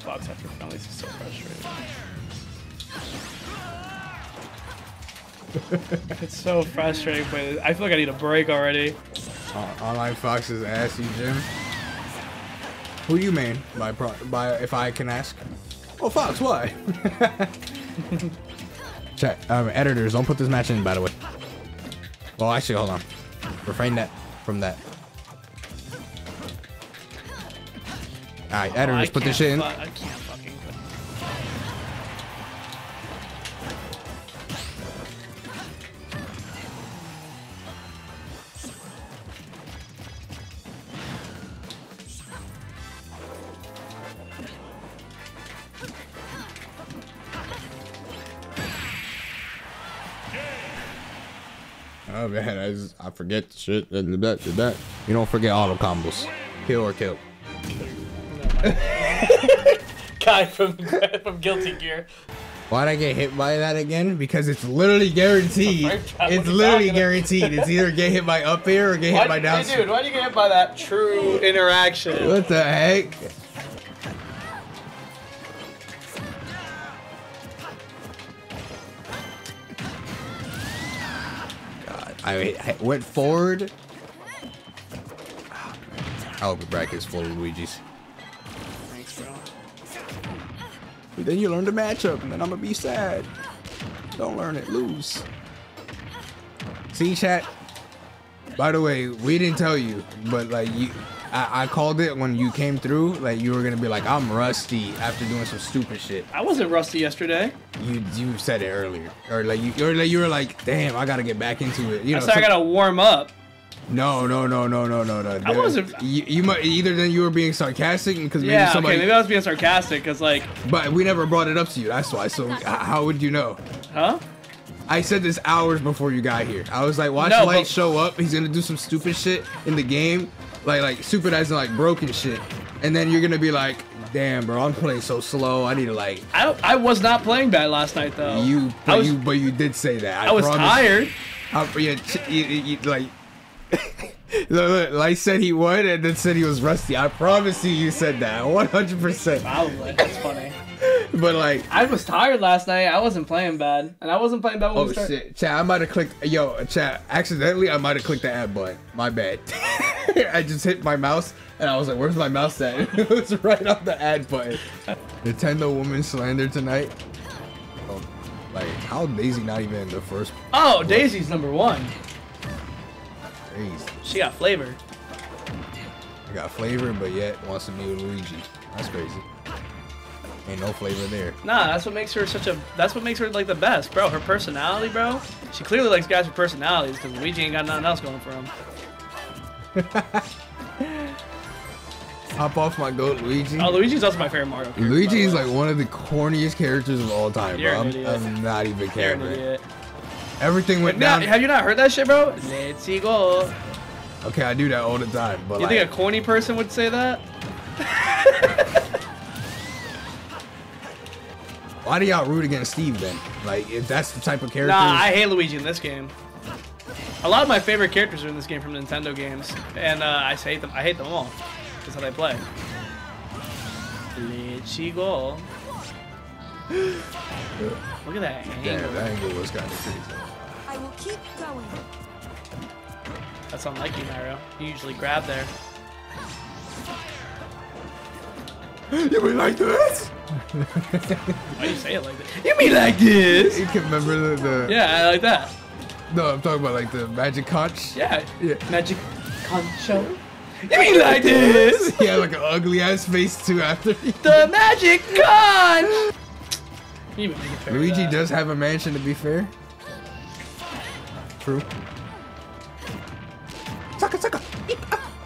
playing box after penalties is so frustrating. It's so frustrating. But I feel like I need a break already. Online Fox's ass, you Jim. Who you mean by if I can ask? Oh, Fox, why? Check. Editors, don't put this match in, by the way. Well, actually, hold on. Refrain that from that. All right, editors, put this shit in. I can't fucking go. Oh man, I forget the shit and that. You don't forget auto combos. Kill or kill. Guy from Guilty Gear. Why'd I get hit by that again? Because it's literally guaranteed. It's literally guaranteed. It's either get hit by up air or get hit by down. Dude, why'd you get hit by that true interaction? What the heck? God, I went forward. I hope the bracket's full of Luigi's. But then you learn the matchup, and then I'm gonna be sad. Don't learn it, lose. See, chat. By the way, we didn't tell you, but like I called it when you came through. Like you were gonna be like, I'm rusty after doing some stupid shit. I wasn't rusty yesterday. You said it earlier, or like you were like, damn, I gotta get back into it. You know, I said I gotta warm up. No. I wasn't. You might either then you were being sarcastic because maybe somebody. Yeah, okay, maybe I was being sarcastic because like. But we never brought it up to you. That's why. So how would you know? Huh? I said this hours before you got here. I was like, watch Light show up. He's gonna do some stupid shit in the game, like stupid as in like broken shit, and then you're gonna be like, damn, bro, I'm playing so slow. I need to like. I was not playing bad last night though. But you did say that. I was tired. Like said he would, and then said he was rusty. I promise you said that 100%. Probably. That's funny. But like, I was tired last night. I wasn't playing bad, and I wasn't playing bad. When oh shit, chat! I might have clicked. Yo, chat! Accidentally, I might have clicked the add button. My bad. I just hit my mouse, and I was like, "Where's my mouse at?" It was right on the add button. Nintendo woman slander tonight. Oh, like, how Daisy not even in the first? Oh, play? Daisy's #1. Crazy. She got flavor. I got flavor, but yet wants to be with Luigi. That's crazy. Ain't no flavor there. Nah, that's what makes her such a. That's what makes her like the best, bro. Her personality, bro. She clearly likes guys with personalities because Luigi ain't got nothing else going for him. Hop off my goat, Luigi. Oh, Luigi's also my favorite Mario character. Luigi's like one of the corniest characters of all time, bro. I'm not even caring. You're an idiot. Everything went down. Have you not heard that shit, bro? Let's go. Okay, I do that all the time. But you like, think a corny person would say that? Why do y'all root against Steve then? Like, if that's the type of character. Nah, I hate Luigi in this game. A lot of my favorite characters are in this game from Nintendo games, and I hate them. I hate them all. That's how they play. Let's go. Look at that angle. Damn, that angle was kind of crazy. I will keep going. That's unlike you, Nairo. You usually grab there. You mean like this? Why do you say it like this? You mean like this? You can remember the yeah, I like that. No, I'm talking about like the magic conch. Yeah. Magic concho. You mean like this? Yeah, like an ugly ass face too after. The magic conch. Luigi does have a mansion, to be fair. True. Sucka, sucka.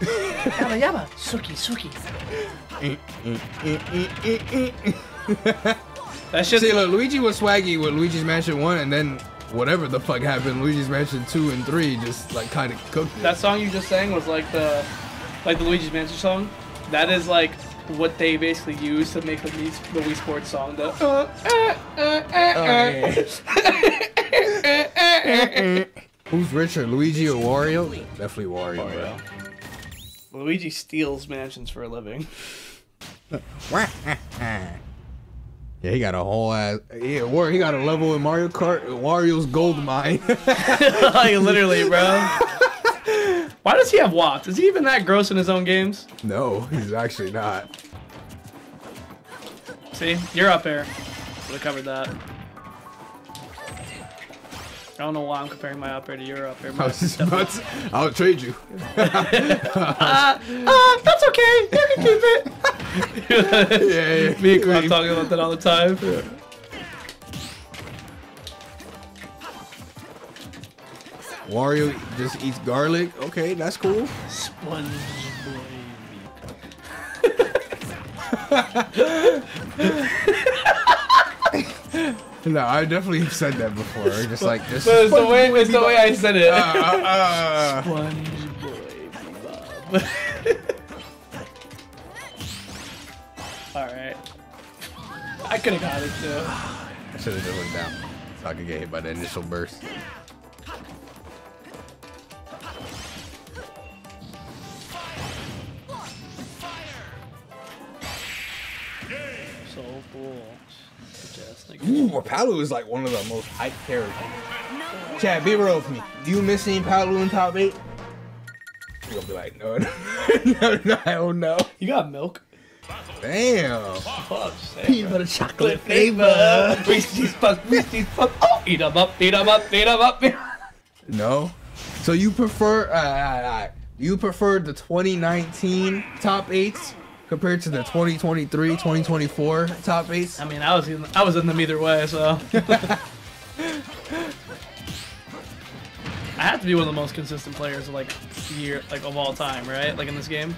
Yabba, yabba. Suki, suki. That's just. See, look, Luigi was swaggy with Luigi's Mansion 1, and then whatever the fuck happened, Luigi's Mansion 2 and 3 just like kind of cooked it. That song you just sang was like the Luigi's Mansion song. That is like. What they basically use to make the Wii Sports song, though. Who's richer, Luigi or Wario? Definitely Wario. Bro. Luigi steals mansions for a living. Yeah, he got a whole ass. Yeah, or he got a level in Mario Kart, Wario's gold mine. Like literally, bro. Why does he have WAP? Is he even that gross in his own games? No, he's actually not. See, you're up air. Would've covered that. I don't know why I'm comparing my up air to your up air. I was just about to, I'll trade you. That's okay. You can keep it. Yeah, yeah. Me and Clem talking about that all the time. Yeah. Wario just eats garlic. Okay, that's cool. Sponge boy. No, I definitely have said that before. Just like this. So it's the way, it's the way I said it. Sponge boy, Bob. All right. I could have got it too. I should have just looked down so I could get hit by the initial burst. So cool. Ooh, Palu is like one of the most hyped characters. Chad, be real with me. Do you miss seeing Palu in top 8? You're gonna be like, no, no, no, I don't know. You got milk? Damn. Peanut butter chocolate flavor. Reese's Puffs, Reese's Puffs. Oh, eat them up, eat them up, eat them up. No. So you prefer, you prefer the 2019 top 8s? Compared to the 2023, 2024 top 8s? I mean, I was in them either way, so. I have to be one of the most consistent players of of all time, right? Like in this game.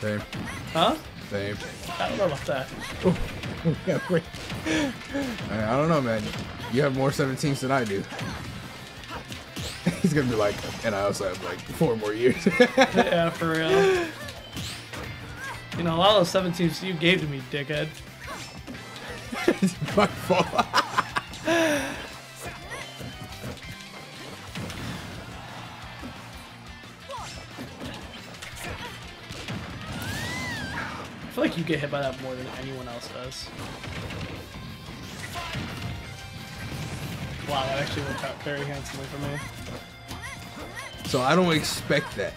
Same. Huh? Same. I don't know about that. I don't know, man. You have more 17s than I do. He's gonna be like, and I also have like 4 more years. Yeah, for real. You know, all those 17s you gave to me, dickhead. It's my fault. I feel like you get hit by that more than anyone else does. Wow, that actually worked out very handsomely for me. So I don't expect that.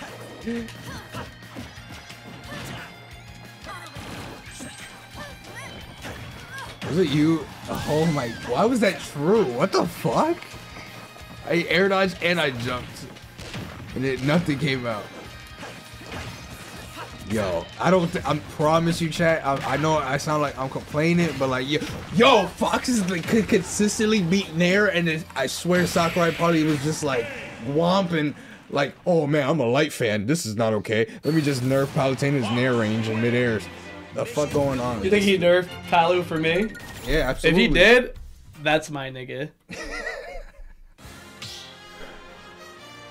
Was it you? Oh my, why was that true? What the fuck? I air dodged and I jumped. And it, nothing came out. Yo, I don't, I promise you, chat, I know I sound like I'm complaining, but like, yo, Fox is like consistently beating air, and it, I swear Sakurai probably was just like whomping, like, oh man, I'm a light fan. This is not okay. Let me just nerf Palutena's nair range in mid-airs. The fuck going on? You think he nerfed Palu for me? Yeah, absolutely. If he did, that's my nigga.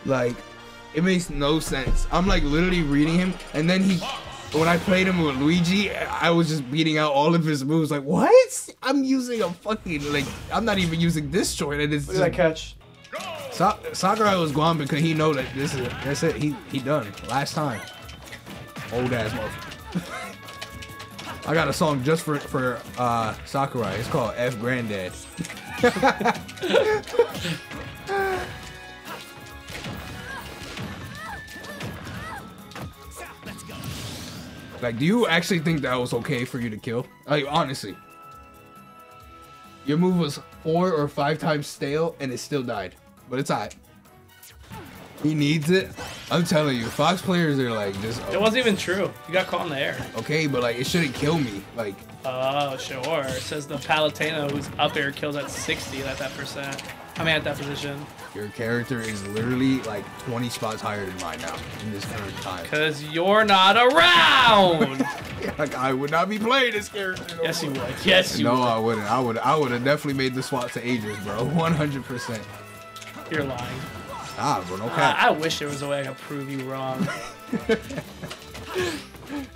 Like, it makes no sense. I'm like literally reading him, and then he, when I played him with Luigi, I was just beating out all of his moves. Like, what? I'm using a fucking, like, I'm not even using this joint. And it's look at that catch. Sakurai was gone because he know that this is, that's it. He done last time. Old ass motherfucker. I got a song just for Sakurai. It's called F Granddad. Like, do you actually think that was okay for you to kill? Like, honestly. Your move was 4 or 5 times stale and it still died. But it's alright. He needs it. I'm telling you, Fox players are like just. Oh. It wasn't even true. You got caught in the air. Okay, but like it shouldn't kill me. Like. Oh sure. It says the Palutena who's up air kills at 60 at that percent. I mean at that position. Your character is literally like 20 spots higher than mine now in this current time. Cause you're not around. Like I would not be playing this character. No yes more. You would. Yes you no, would. No, I wouldn't. I would have definitely made the swap to ages, bro. 100%. You're lying. Ah, bro, no cap. I wish there was a way I could prove you wrong.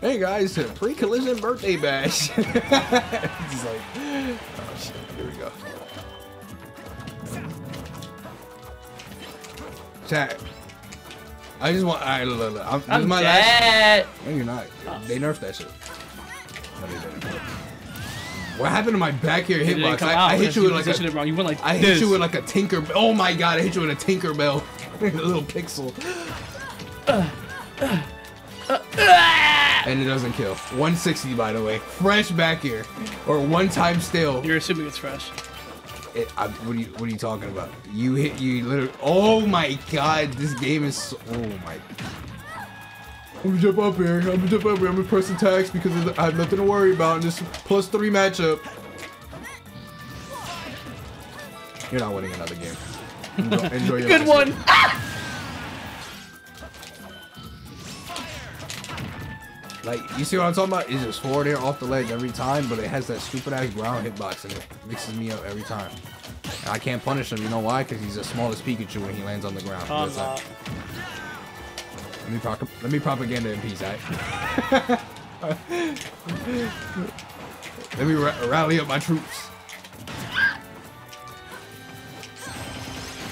Hey guys, pre-collision birthday bash. It's like, oh shit, here we go. Chat. I just want, alright, look, look. I'm my last. No, you're not. They nerfed that shit. What happened to my back here hitbox? I hit you with like a, wrong. You went like I hit this. You with like a tinker. Oh my god! I hit you with a Tinkerbell, a little pixel. And it doesn't kill. 160 by the way, fresh back here, or one time still. You're assuming it's fresh. What are you talking about? You hit you literally. Oh my god! This game is. So, oh my. I'm gonna jump up here. I'm gonna press attacks because I have nothing to worry about in this +3 matchup. You're not winning another game. Enjoy your good one. Ah! Like you see what I'm talking about? It's just forward air off the ledge every time, but it has that stupid ass ground hitbox and it mixes me up every time. And I can't punish him. You know why? Because he's the smallest Pikachu when he lands on the ground. Let me propaganda in peace, alright? Let me rally up my troops.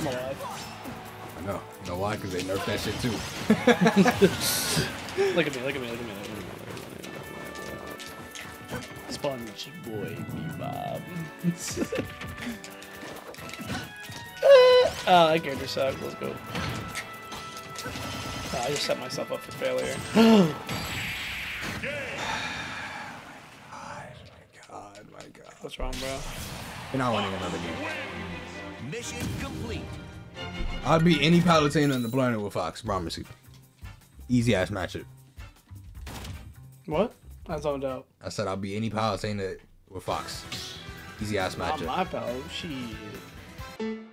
I know. You know why? Because they nerfed that shit too. Look at me, look at me, look at me. Sponge boy, Bob. Oh, that character sucks. Let's go. I just set myself up for failure. My God. What's wrong, bro? You're not winning another game. Mission complete. I'll beat any Palutena on the planet with Fox, promise you. Easy ass matchup. What? That's all doubt. I said I'll beat any Palutena with Fox. Easy ass matchup. Not my pal, shit.